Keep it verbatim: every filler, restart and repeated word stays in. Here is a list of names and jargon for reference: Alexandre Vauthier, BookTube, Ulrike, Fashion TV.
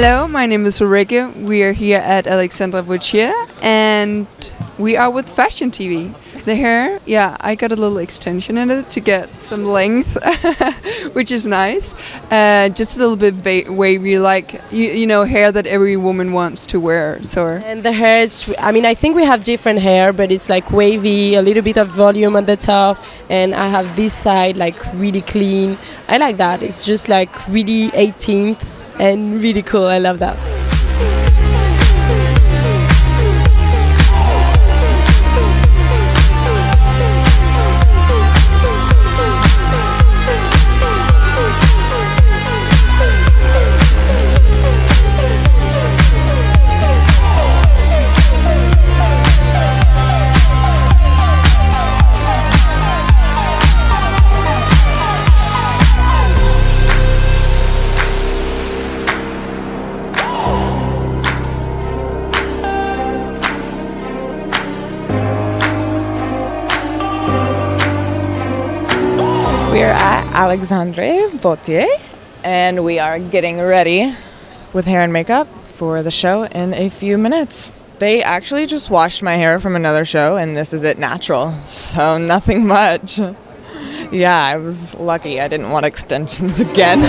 Hello, my name is Ulrike. We are here at Alexandre Vauthier and we are with Fashion T V. The hair, yeah, I got a little extension in it to get some length, which is nice. Uh, just a little bit va wavy, like, you, you know, hair that every woman wants to wear. So. And the hair, is, I mean, I think we have different hair, but it's like wavy, a little bit of volume at the top. And I have this side like really clean. I like that. It's just like really eighteenth. And really cool, I love that. We are at Alexandre Vauthier and we are getting ready with hair and makeup for the show in a few minutes. They actually just washed my hair from another show and this is it natural, so nothing much. Yeah, I was lucky I didn't want extensions again.